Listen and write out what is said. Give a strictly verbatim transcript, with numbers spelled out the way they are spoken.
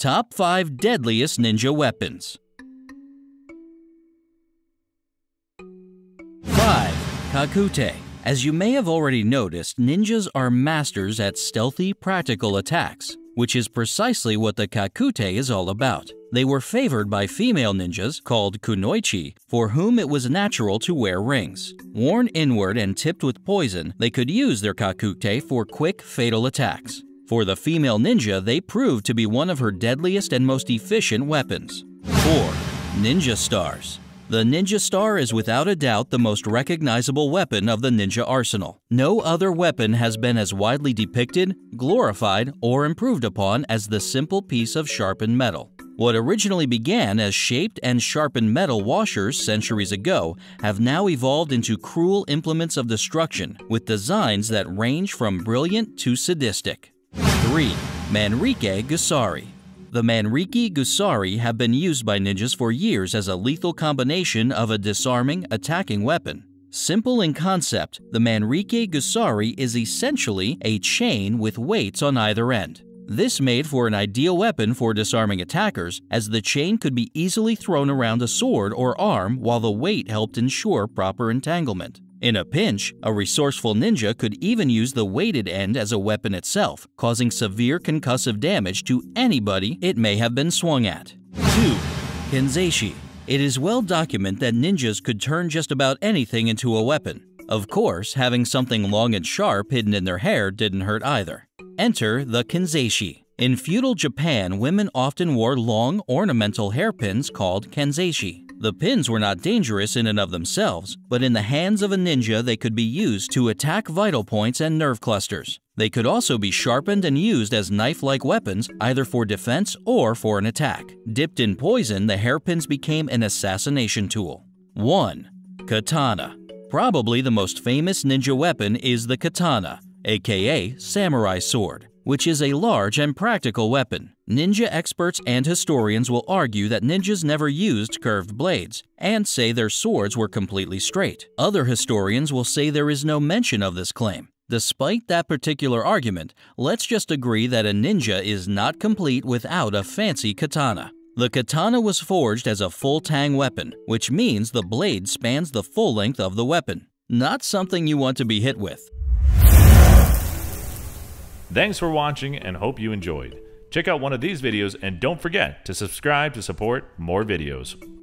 Top five Deadliest Ninja Weapons. five. Kakute. As you may have already noticed, ninjas are masters at stealthy, practical attacks, which is precisely what the Kakute is all about. They were favored by female ninjas, called kunoichi, for whom it was natural to wear rings. Worn inward and tipped with poison, they could use their Kakute for quick, fatal attacks. For the female ninja, they proved to be one of her deadliest and most efficient weapons. four. Ninja Stars. The ninja star is without a doubt the most recognizable weapon of the ninja arsenal. No other weapon has been as widely depicted, glorified, or improved upon as the simple piece of sharpened metal. What originally began as shaped and sharpened metal washers centuries ago have now evolved into cruel implements of destruction with designs that range from brilliant to sadistic. three. Manriki Gusari. The Manriki Gusari have been used by ninjas for years as a lethal combination of a disarming, attacking weapon. Simple in concept, the Manriki Gusari is essentially a chain with weights on either end. This made for an ideal weapon for disarming attackers, as the chain could be easily thrown around a sword or arm while the weight helped ensure proper entanglement. In a pinch, a resourceful ninja could even use the weighted end as a weapon itself, causing severe concussive damage to anybody it may have been swung at. two. Kanzashi. It is well documented that ninjas could turn just about anything into a weapon. Of course, having something long and sharp hidden in their hair didn't hurt either. Enter the kanzashi. In feudal Japan, women often wore long, ornamental hairpins called kanzashi. The pins were not dangerous in and of themselves, but in the hands of a ninja they could be used to attack vital points and nerve clusters. They could also be sharpened and used as knife-like weapons, either for defense or for an attack. Dipped in poison, the hairpins became an assassination tool. one. Katana. Probably the most famous ninja weapon is the katana, aka samurai sword, which is a large and practical weapon. Ninja experts and historians will argue that ninjas never used curved blades and say their swords were completely straight. Other historians will say there is no mention of this claim. Despite that particular argument, let's just agree that a ninja is not complete without a fancy katana. The katana was forged as a full-tang weapon, which means the blade spans the full length of the weapon. Not something you want to be hit with. Thanks for watching and hope you enjoyed. Check out one of these videos and don't forget to subscribe to support more videos.